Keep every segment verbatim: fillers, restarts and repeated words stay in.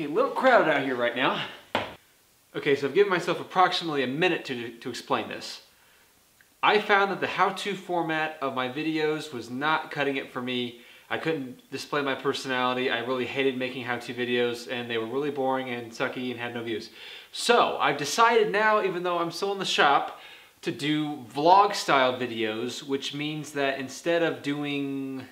Okay, a little crowded out here right now. Okay, so I've given myself approximately a minute to, to explain this. I found that the how-to format of my videos was not cutting it for me. I couldn't display my personality. I really hated making how-to videos, and they were really boring and sucky and had no views. So I've decided now, even though I'm still in the shop, to do vlog-style videos, which means that instead of doing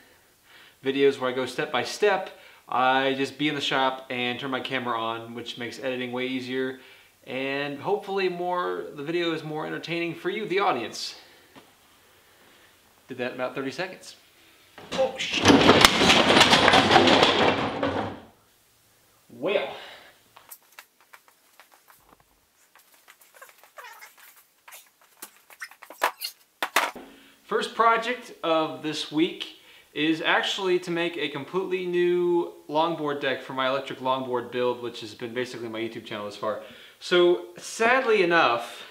videos where I go step by step, I just be in the shop and turn my camera on, which makes editing way easier, and hopefully more the video is more entertaining for you, the audience. Did that in about thirty seconds. Oh shit. Well. First project of this week is actually to make a completely new longboard deck for my electric longboard build, which has been basically my YouTube channel this far. So sadly enough,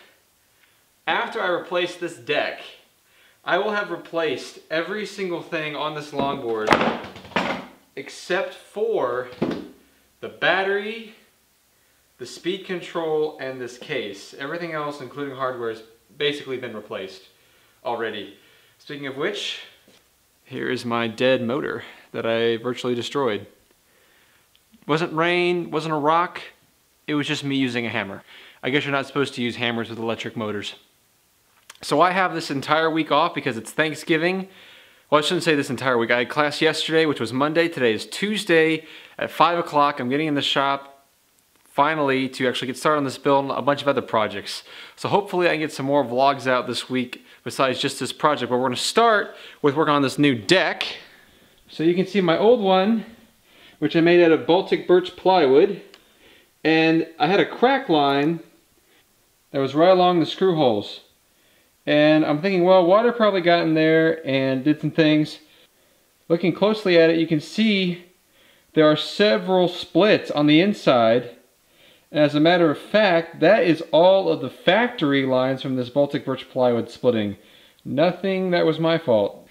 after I replace this deck, I will have replaced every single thing on this longboard except for the battery, the speed control, and this case. Everything else, including hardware, has basically been replaced already. Speaking of which, here is my dead motor that I virtually destroyed. It wasn't rain, wasn't a rock, it was just me using a hammer. I guess you're not supposed to use hammers with electric motors. So I have this entire week off because it's Thanksgiving. Well, I shouldn't say this entire week. I had class yesterday, which was Monday. Today is Tuesday at five o'clock. I'm getting in the shop finally to actually get started on this build and a bunch of other projects. So hopefully I can get some more vlogs out this week besides just this project. But we're going to start with working on this new deck. So you can see my old one, which I made out of Baltic birch plywood. And I had a crack line that was right along the screw holes. And I'm thinking, well, water probably got in there and did some things. Looking closely at it, you can see there are several splits on the inside. And as a matter of fact, that is all of the factory lines from this Baltic birch plywood splitting. Nothing that was my fault.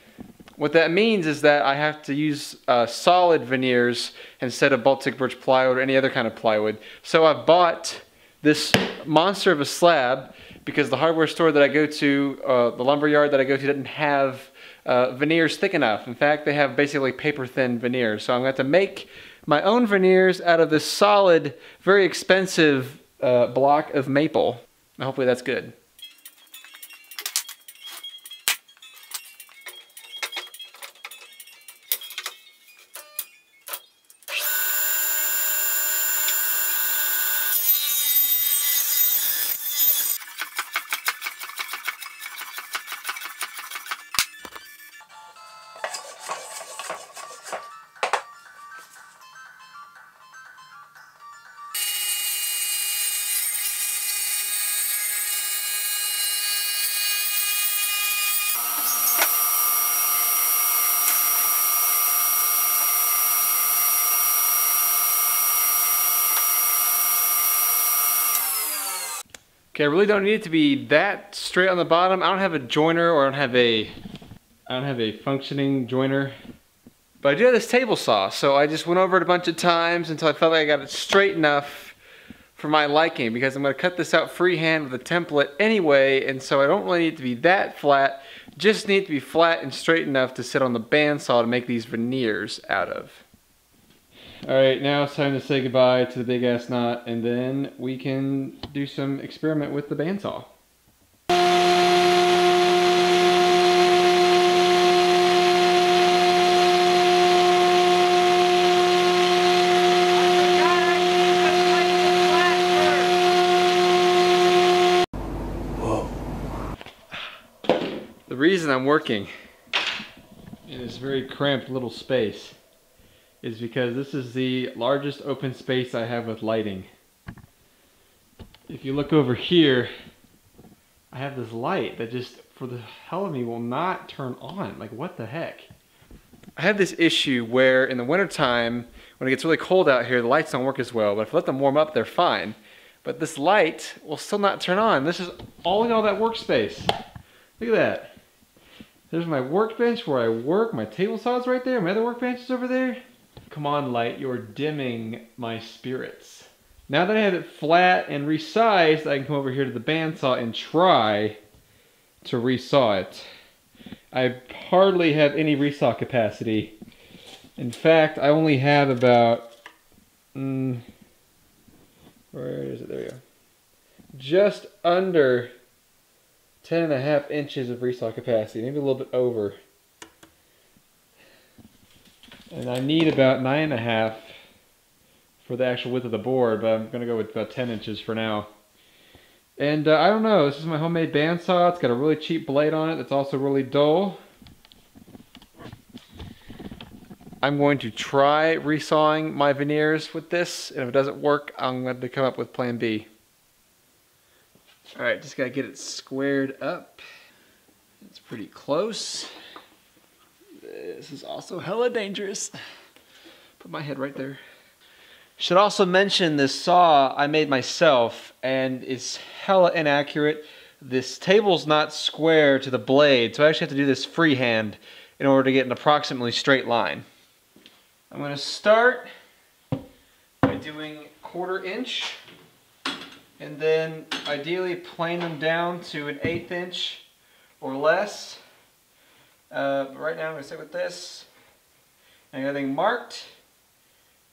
What that means is that I have to use uh, solid veneers instead of Baltic birch plywood or any other kind of plywood. So I've bought this monster of a slab, because the hardware store that I go to, uh, the lumber yard that I go to, doesn't have uh, veneers thick enough. In fact, they have basically paper-thin veneers. So I'm going to have to make my own veneers out of this solid, very expensive uh, block of maple. Now, hopefully that's good. Okay, I really don't need it to be that straight on the bottom. I don't have a joiner, or I don't have a, I don't have a functioning joiner. But I do have this table saw, so I just went over it a bunch of times until I felt like I got it straight enough for my liking, because I'm going to cut this out freehand with a template anyway, and so I don't really need it to be that flat. Just need it to be flat and straight enough to sit on the bandsaw to make these veneers out of. Alright, now it's time to say goodbye to the big ass knot, and then we can do some experiment with the bandsaw. Whoa. The reason I'm working in this very cramped little space is because this is the largest open space I have with lighting. If you look over here, I have this light that just, for the hell of me, will not turn on. Like, what the heck? I have this issue where in the wintertime, when it gets really cold out here, the lights don't work as well, but if I let them warm up, they're fine. But this light will still not turn on. This is all in all that workspace. Look at that. There's my workbench where I work. My table saw is right there. My other workbench is over there. Come on, light, you're dimming my spirits. Now that I have it flat and resized, I can come over here to the bandsaw and try to resaw it. I hardly have any resaw capacity. In fact, I only have about, mm, where is it? There we go. Just under ten and a half inches of resaw capacity, maybe a little bit over. And I need about nine and a half for the actual width of the board, but I'm gonna go with about ten inches for now. And uh, I don't know, this is my homemade bandsaw. It's got a really cheap blade on it that's also really dull. I'm going to try resawing my veneers with this, and if it doesn't work, I'm going to come up with plan B. Alright, just gotta get it squared up. It's pretty close. This is also hella dangerous. Put my head right there. Should also mention this saw I made myself and it's hella inaccurate. This table's not square to the blade, so I actually have to do this freehand in order to get an approximately straight line. I'm gonna start by doing quarter inch and then ideally plane them down to an eighth inch or less. Uh, but right now I'm going to sit with this, I got everything marked,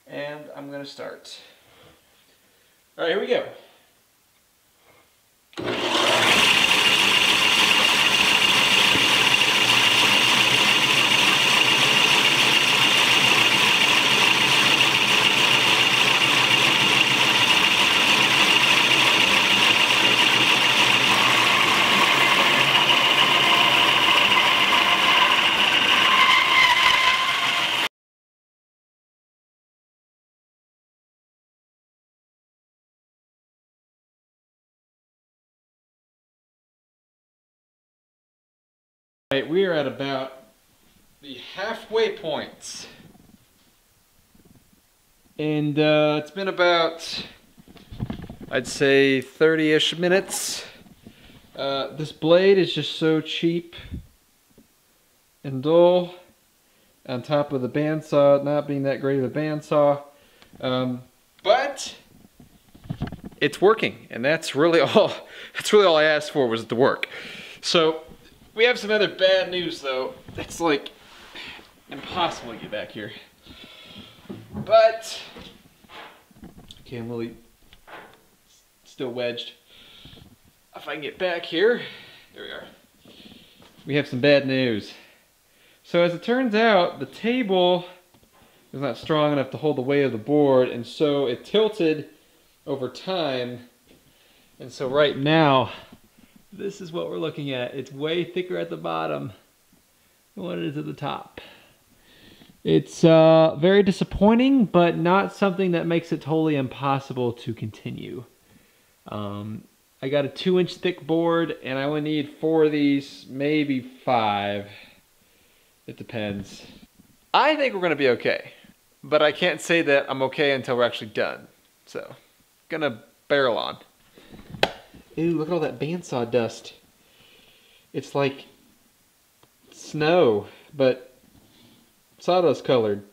and I'm going to start. Alright, here we go. Alright, we are at about the halfway point, and uh, it's been about, I'd say, thirty-ish minutes. Uh, this blade is just so cheap and dull, on top of the bandsaw not being that great of a bandsaw, um, but it's working, and that's really all. That's really all I asked for was the work. So. We have some other bad news though. It's like impossible to get back here. But, okay, I'm really still wedged. If I can get back here, there we are. We have some bad news. So as it turns out, the table is not strong enough to hold the weight of the board, and so it tilted over time. And so right now, this is what we're looking at. It's way thicker at the bottom than what it is at the top. It's uh, very disappointing, but not something that makes it totally impossible to continue. Um, I got a two inch thick board and I only need four of these, maybe five. It depends. I think we're gonna be okay, but I can't say that I'm okay until we're actually done. So, gonna barrel on. Ooh, look at all that bandsaw dust. It's like snow, but sawdust colored.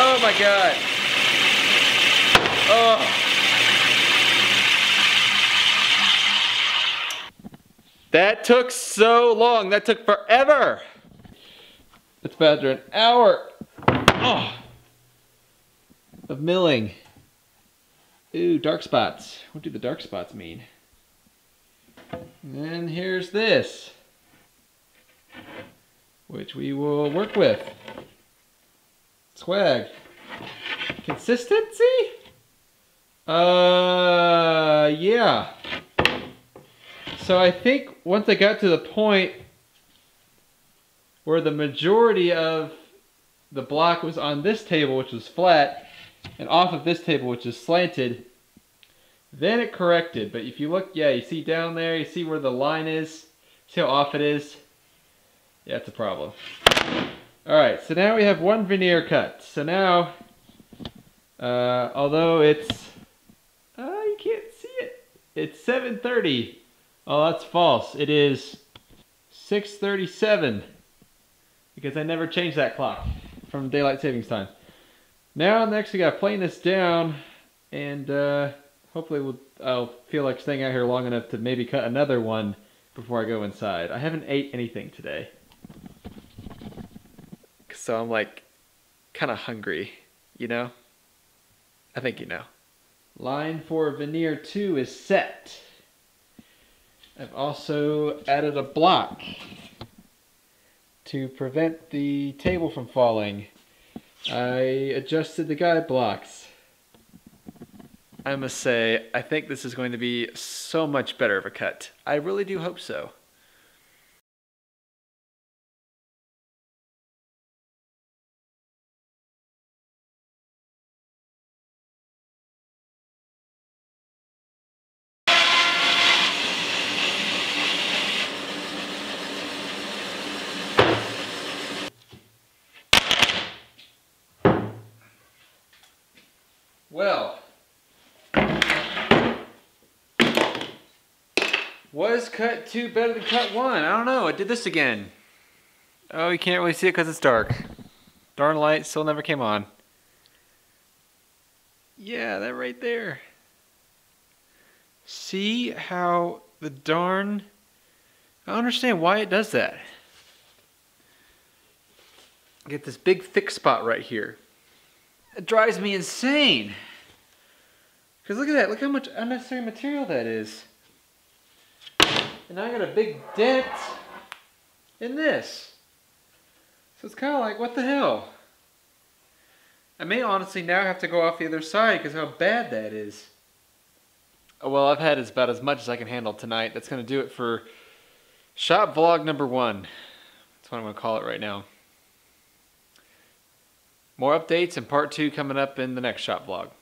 Oh my God. Oh. That took so long. That took forever. It's about an hour oh. of milling. Ooh, dark spots. What do the dark spots mean? And here's this, which we will work with. Swag. Consistency? Uh, yeah. so I think once I got to the point where the majority of the block was on this table, which was flat, and off of this table, which is slanted, then it corrected. But if you look, yeah, you see down there, you see where the line is, see how off it is? Yeah, it's a problem. All right, so now we have one veneer cut. So now, uh, although it's, uh, you can't see it. It's seven thirty. Oh, that's false. It is six thirty-seven because I never changed that clock from daylight savings time. Now next we gotta plane this down, and uh, hopefully we'll, I'll feel like staying out here long enough to maybe cut another one before I go inside. I haven't ate anything today, so I'm like kind of hungry, you know? I think you know. Line for veneer two is set. I've also added a block to prevent the table from falling. I adjusted the guide blocks. I must say, I think this is going to be so much better of a cut. I really do hope so. Well, was cut two better than cut one? I don't know, I did this again. Oh, you can't really see it because it's dark. Darn light still never came on. Yeah, that right there. See how the darn... I don't understand why it does that. Get this big thick spot right here. It drives me insane. Because look at that, look how much unnecessary material that is. And now I got a big dent in this. So it's kind of like, what the hell? I may honestly now have to go off the other side because how bad that is. Oh, well, I've had about as much as I can handle tonight. That's going to do it for shop vlog number one. That's what I'm going to call it right now. More updates and part two coming up in the next shop vlog.